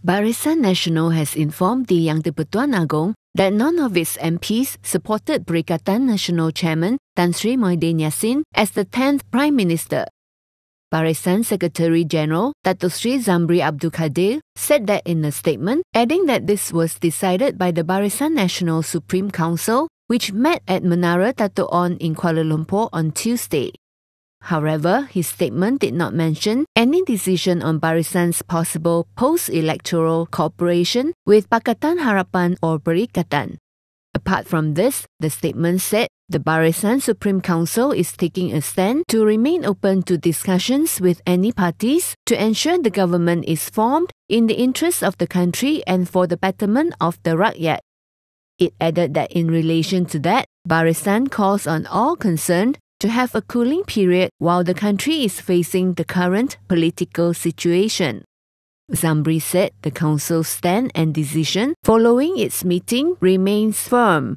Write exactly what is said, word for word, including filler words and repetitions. Barisan Nasional has informed the Yang di-Pertuan Agong that none of its M Ps supported Perikatan Nasional Chairman Tan Sri Muhyiddin Yassin as the tenth Prime Minister. Barisan Secretary General Datuk Seri Zambry Abdul Kadir said that in a statement, adding that this was decided by the Barisan Nasional Supreme Council, which met at Menara Tato'on in Kuala Lumpur on Tuesday. However, his statement did not mention any decision on Barisan's possible post-electoral cooperation with Pakatan Harapan or Perikatan. Apart from this, the statement said the Barisan Supreme Council is taking a stand to remain open to discussions with any parties to ensure the government is formed in the interests of the country and for the betterment of the rakyat. It added that in relation to that, Barisan calls on all concerned to have a cooling period while the country is facing the current political situation. Zambry said the Council's stand and decision following its meeting remains firm,